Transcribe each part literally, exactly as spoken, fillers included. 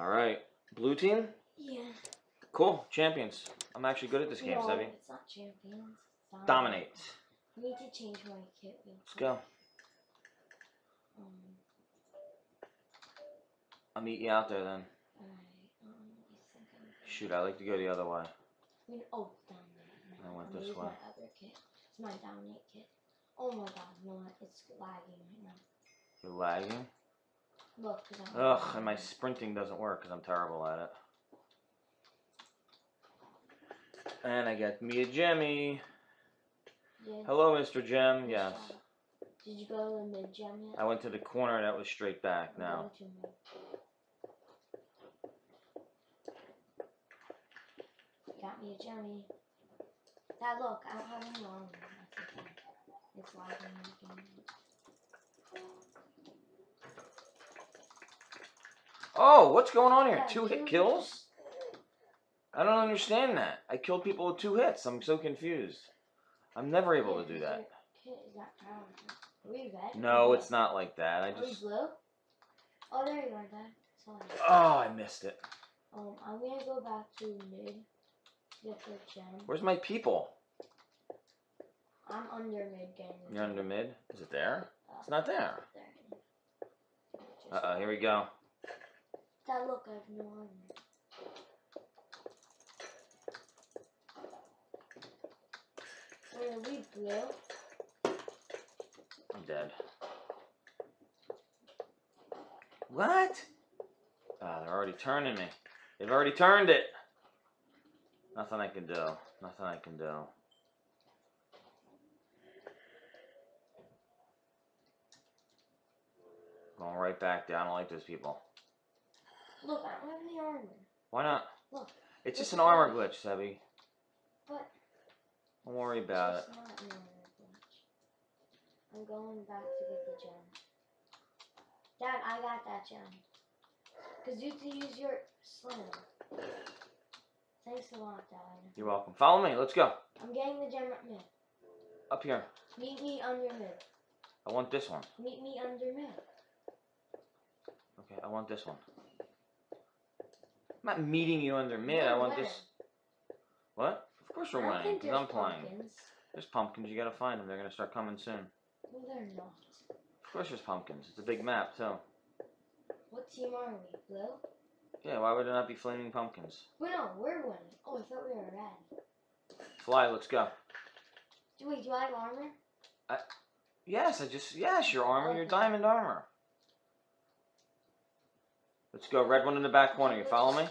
All right. Blue team? Yeah. Cool. Champions. I'm actually good at this game, no, Sebby. It's not Champions. It's not Dominate. I need to change my kit. Let's go. Um, I'll meet you out there then. Alright. Um, Shoot, I like to go the other way. I mean, oh, Dominate. I went this way. My other kit. It's my Dominate kit. Oh my god, no, it's lagging right now. You're lagging? Look, because I'm... Ugh, and my sprinting doesn't work because I'm terrible at it. And I got me a Jemmy. Yeah. Hello, Mister Jem. Yes. Did you go in the gem yet? I went to the corner and that was straight back now. Got me a Jemmy. Now look, I don't have any on. It's lagging again. Oh, what's going on here? Yeah, two hit kills? I don't understand that. I killed people with two hits. I'm so confused. I'm never able to do that. No, it's not like that. I just. Oh, there you are, Dad. Sorry. Oh, I missed it. Um, I'm gonna go back to mid. Get the gem. Where's my people? I'm under mid game. You're under mid? Is it there? It's not there. Uh oh, here we go. Dad, look, I have no armor. Wait, are we blue? I'm dead. What? Ah, oh, they're already turning me. They've already turned it. Nothing I can do. Nothing I can do. Going right back down. I don't like those people. Look, I don't have any armor. Why not? Look. It's just an armor glitch, Sebby. But. Don't worry about it. It's not an armor glitch. I'm going back to get the gem. Dad, I got that gem. Because you have to use your slinger. Thanks a lot, Dad. You're welcome. Follow me. Let's go. I'm getting the gem at mid. Up here. Meet me under mid. I want this one. Meet me under mid. Okay, I want this one. I'm not meeting you under mid. I want this. What? Of course we're winning because I'm playing. Pumpkins. There's pumpkins. You gotta find them. They're gonna start coming soon. Well, they're not. Of course there's pumpkins. It's a big map too. What team are we? Blue? Yeah. Why would there not be flaming pumpkins? Well, no, we're winning. Oh, I thought we were red. Fly. Let's go. Do we? Do I have armor? I. Yes. I just. Yes. Your armor. Okay. Your diamond armor. Let's go. Red one in the back corner. You follow me?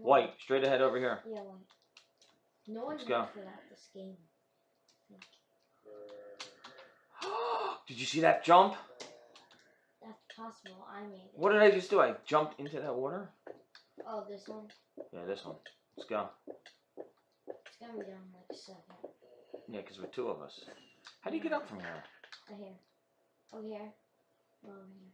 White. Straight ahead over here. Yeah, white. No one's going for that this game. Did you see that jump? That's possible. I made it. What did I just do? I jumped into that water? Oh, this one? Yeah, this one. Let's go. It's going to be down in like a second. Yeah, because we're two of us. How do you get up from here? Right here. Over here. Over here.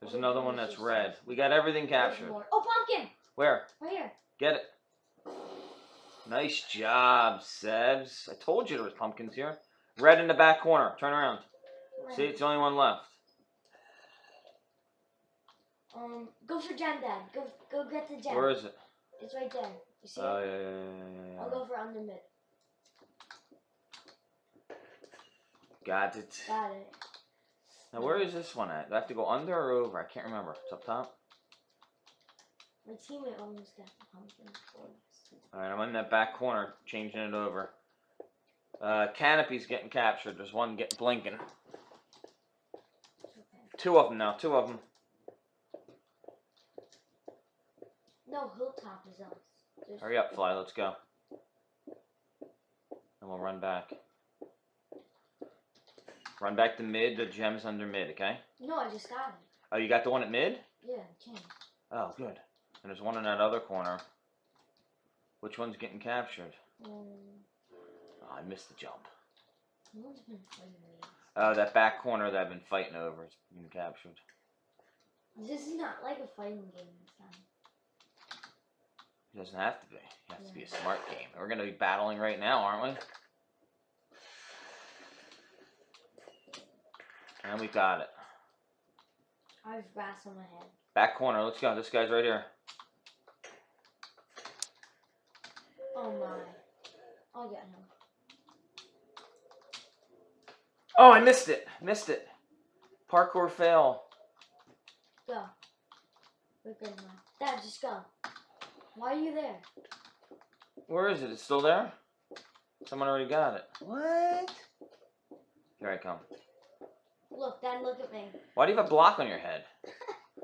There's another one that's red. We got everything captured. Oh, pumpkin! Where? Right here. Get it. Nice job, Sebs. I told you there was pumpkins here. Red in the back corner. Turn around. Red. See, it's the only one left. Um, go for gem, Dad. Go, go get the gem. Where is it? It's right there. You see? Oh, it? Yeah, yeah, yeah, yeah. I'll go for under mid. Got it. Got it. Now where is this one at? Do I have to go under or over? I can't remember. It's up top. My teammate almost got the pumpkin for us. Alright, I'm in that back corner, changing it over. Uh, Canopy's getting captured. There's one get blinking. Okay. Two of them now. Two of them. No, Hilltop is us. There's Hurry up, Fly. Let's go. And we'll run back. Run back to mid, the gem's under mid, okay? No, I just got it. Oh, you got the one at mid? Yeah, I can. Oh, good. And there's one in that other corner. Which one's getting captured? Um, oh, I missed the jump. No one's been fighting me. Oh, that back corner that I've been fighting over has been captured. This is not like a fighting game this time. It doesn't have to be. It has yeah. to be a smart game. We're going to be battling right now, aren't we? And we got it. I have grass on my head. Back corner. Let's go. This guy's right here. Oh, my. I'll get him. Oh, I missed it. Missed it. Parkour fail. Go. We're good now. Dad, just go. Why are you there? Where is it? It's still there? Someone already got it. What? Here I come. Look, Dad, look at me. Why do you have a block on your head?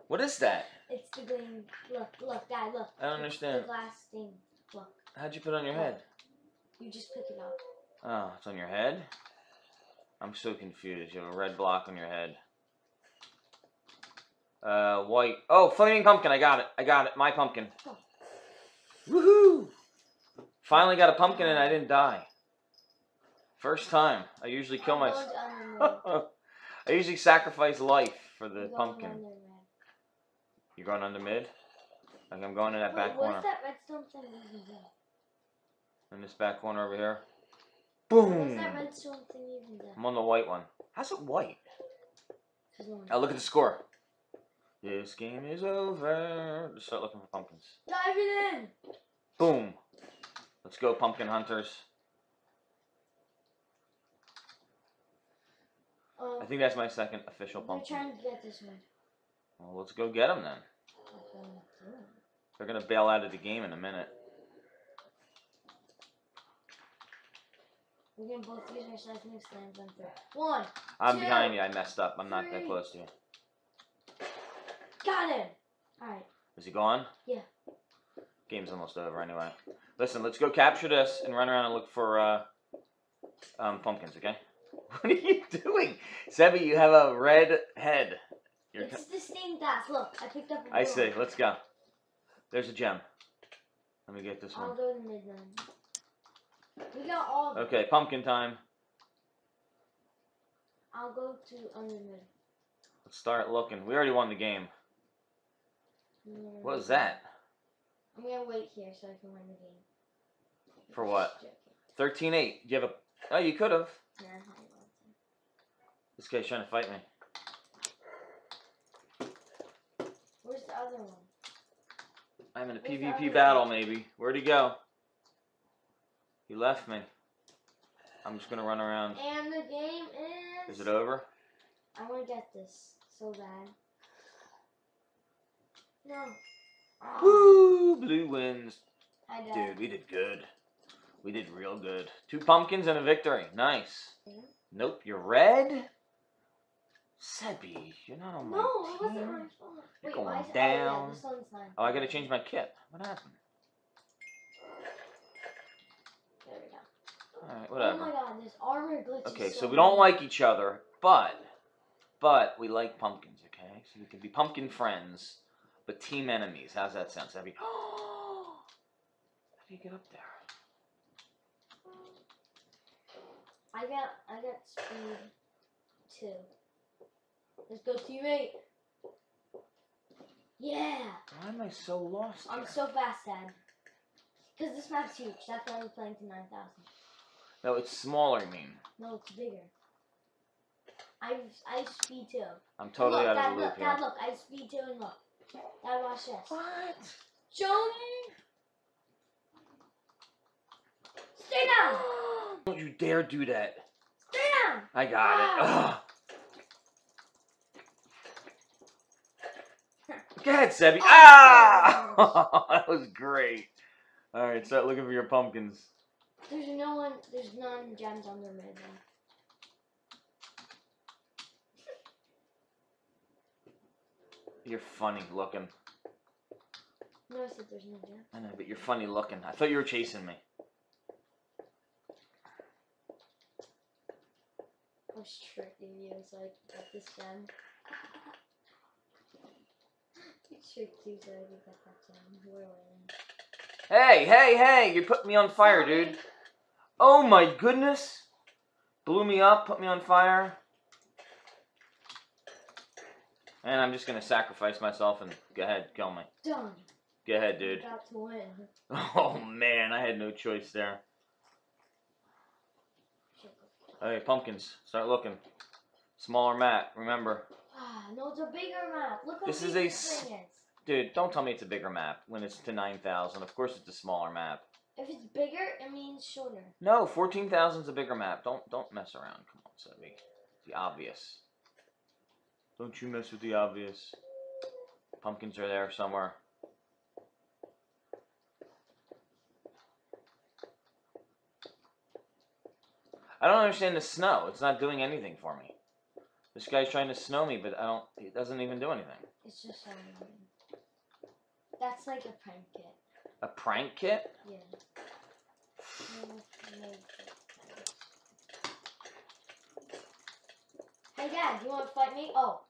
What is that? It's the green. Look, look, Dad, look. I don't understand. The glass thing. Look. How'd you put it on your head? You just pick it up. Oh, it's on your head? I'm so confused. You have a red block on your head. Uh, white. Oh, flaming pumpkin. I got it. I got it. My pumpkin. Oh. Woohoo! Finally got a pumpkin and I didn't die. First time. I usually kill myself. I usually sacrifice life for the pumpkin. You're going under mid? Like I'm going to that back corner. What's that redstone thing even do? In this back corner over here. Boom! What's that redstone thing even do? I'm on the white one. How's it white? Oh, look at the score. This game is over. Just start looking for pumpkins. Dive it in! Boom! Let's go, pumpkin hunters. Um, I think that's my second official pumpkin. I'm trying to get this one. Well, let's go get them then. They're going to bail out of the game in a minute. We're going to both use our seismic slams on three. One, I'm two, behind you. I messed up. I'm three. Not that close to you. Got him! Alright. Is he gone? Yeah. Game's almost over anyway. Listen, let's go capture this and run around and look for uh, um, pumpkins, okay? What are you doing? Sebby, you have a red head. You're it's the same glass. Look, I picked up a I door. See. Let's go. There's a gem. Let me get this I'll one. I'll go to midnight. We got all Okay, them. Pumpkin time. I'll go to under mid. Let's start looking. We already won the game. Yeah. What was that? I'm going to wait here so I can win the game. For what? thirteen eight. You have a... Oh, you could have. Yeah, I haven't. This guy's trying to fight me. Where's the other one? I'm in a Where's PvP battle, maybe. Where'd he go? He left me. I'm just going to run around. And the game is... Is it over? I want to get this so bad. No. Woo! Blue wins. I died. Dude, we did good. We did real good. Two pumpkins and a victory. Nice. Yeah. Nope, you're red. Sebby, you're not on my No, team. It wasn't my fault. You're Wait, going down. It, oh, yeah, oh, I gotta change my kit. What happened? There we go. Alright, whatever. Oh my god, this armor glitch. Okay, so, so we don't like each other, but but we like pumpkins, okay? So we can be pumpkin friends. But team enemies, how's that sound? Sebby? Oh, how do you get up there? I got, I got speed two. Let's go teammate. Yeah. Why am I so lost? I'm here? So fast, Dad. Because this map's huge. That's why we're playing to nine thousand. No, it's smaller. I mean. No, it's bigger. I, I have speed two. I'm totally look, out of the loop here. Dad, look, I have speed two and look. Dad, watch this. What? Joni! Stay down! Don't you dare do that. Stay down! I got ah. it. Ugh. Go ahead, Sebby. Oh, ah! That was great. Alright, start looking for your pumpkins. There's no one, there's none gems on their mid. You're funny looking. No, I said there's no gem. I know, but you're funny looking. I thought you were chasing me. I was tricking you, so I got this gem. You tricked you, so I got that gem. We're winning. Hey, hey, hey! You put me on fire, dude. Oh my goodness! Blew me up, put me on fire. And I'm just gonna sacrifice myself and go ahead, kill me. Done. Go ahead, dude. Got to win. Oh man, I had no choice there. Alright, pumpkins, start looking. Smaller map, remember. No, it's a bigger map. Look how this big is a this thing is. Dude, don't tell me it's a bigger map when it's to nine thousand. Of course it's a smaller map. If it's bigger, it means shorter. No, fourteen thousand is a bigger map. Don't don't mess around. Come on, Sebby. The obvious. Don't you mess with the obvious. Pumpkins are there somewhere. I don't understand the snow. It's not doing anything for me. This guy's trying to snow me, but I don't. It doesn't even do anything. It's just annoying. That's like a prank kit. A prank kit? Yeah. Hey, Dad, you want to fight me? Oh.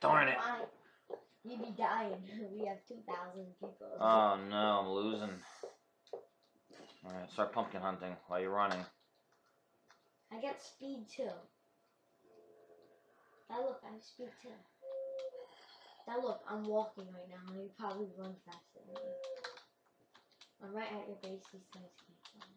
Darn it. I, you'd be dying. We have two thousand people. Oh, no. I'm losing. Alright, start pumpkin hunting while you're running. I got speed, too. Now look, I have speed, too. Now look, I'm walking right now, and you probably run faster than me. I'm right at your base, these guys can't find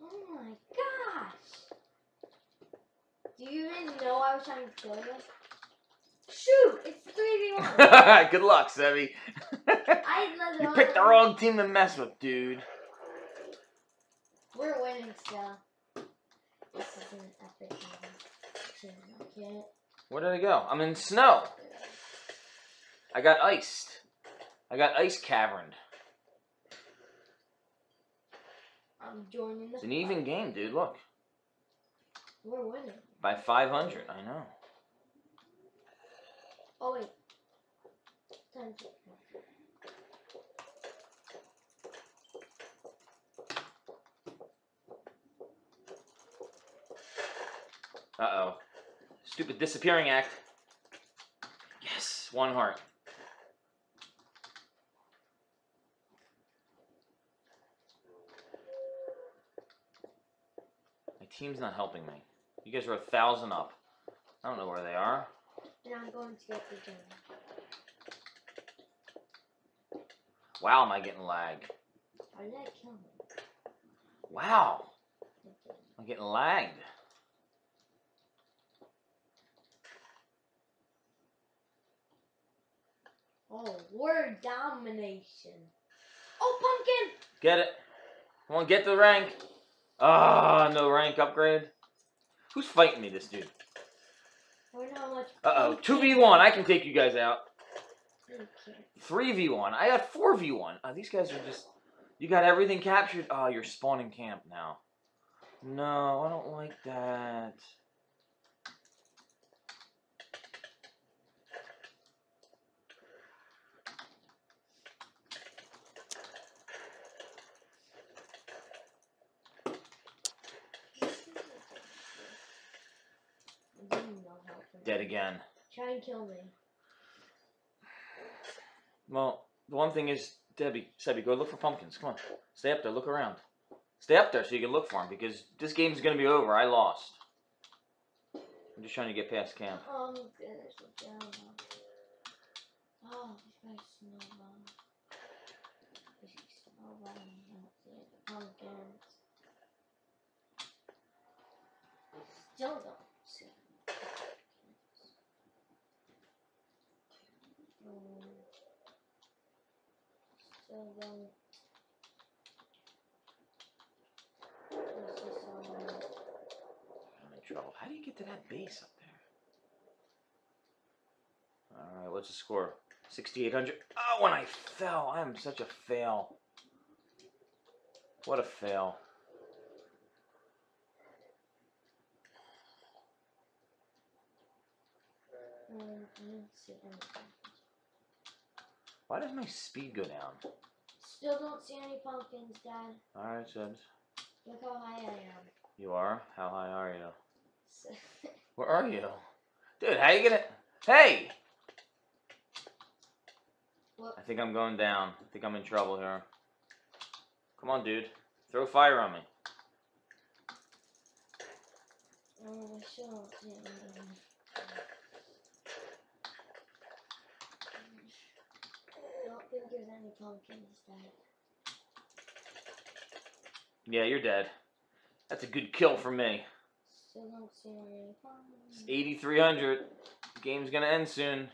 me. Oh my gosh! Do you even know I was trying to kill you? Shoot! It's three v one! Good luck, Sebby. You picked the wrong team to mess with, dude. We're winning still. This is an epic game. Where did I go? I'm in snow. I got iced. I got ice caverned. I'm joining the It's an fight. Even game, dude. Look. We're winning. By five hundred, I know. Oh, wait. Time to Uh-oh. Stupid disappearing act. Yes! One heart. My team's not helping me. You guys are a thousand up. I don't know where they are. And I'm going to get the game. Wow, am I getting lag. Why did I kill me? Wow! I'm getting lagged. Oh, word domination. Oh, pumpkin! Get it. Come on, get the rank. Ah, oh, no rank upgrade. Who's fighting me, this dude? Uh-oh, two v one. I can take you guys out. three v one. I got four v one. Oh, these guys are just... You got everything captured. Oh, you're spawning camp now. No, I don't like that. Dead again. Try and kill me. Well, the one thing is, Debbie, Sebby, go look for pumpkins. Come on. Stay up there. Look around. Stay up there so you can look for them, because this game's going to be over. I lost. I'm just trying to get past camp. Oh, my goodness. Look down. Oh, these guys snowball. These snowball. Pumpkins. Still don't see. So then, this is, um, I'm in trouble. How do you get to that base up there? All right, what's the score? sixty-eight hundred. Oh, when I fell, I'm such a fail. What a fail. Um, I didn't see anything. Why does my speed go down? Still don't see any pumpkins, Dad. Alright, Sebs. Look how high I am. You are? How high are you? Where are you? Dude, how you gonna... Hey! What? I think I'm going down. I think I'm in trouble here. Come on, dude. Throw fire on me. Oh, sure. Yeah. I don't think there's any pumpkins, Dad. Yeah, you're dead. That's a good kill for me. It's eighty-three hundred. The game's gonna end soon.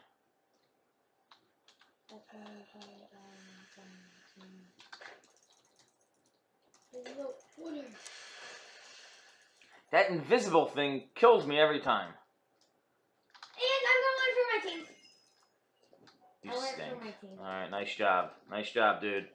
That invisible thing kills me every time. And I'm going for my team. You stink. All right, nice job. Nice job, dude.